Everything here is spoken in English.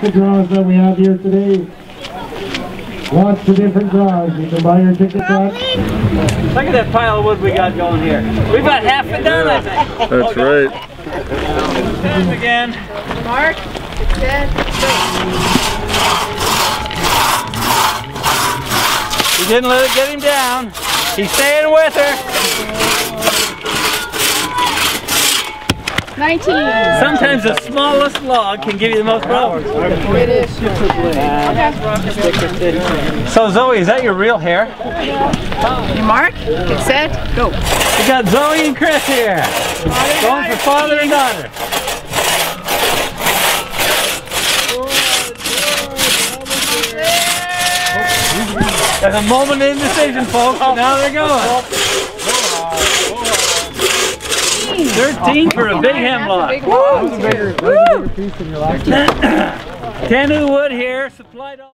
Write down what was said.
the draws that we have here today. Lots of different draws. You can buy your ticket box. Look at that pile of wood we got going here. We've got half it done, I think. That's right. Ten again. Mark, he didn't let it get him down. He's staying with her. 19. Sometimes the smallest log can give you the most problems. It is. Okay. So Zoe, is that your real hair? You mark, get set, go. We got Zoe and Chris here. Going for father and daughter. There's a moment of indecision, folks, and now they're going. 13 for a big hemlock. Woo! Canoe wood here, supplied all.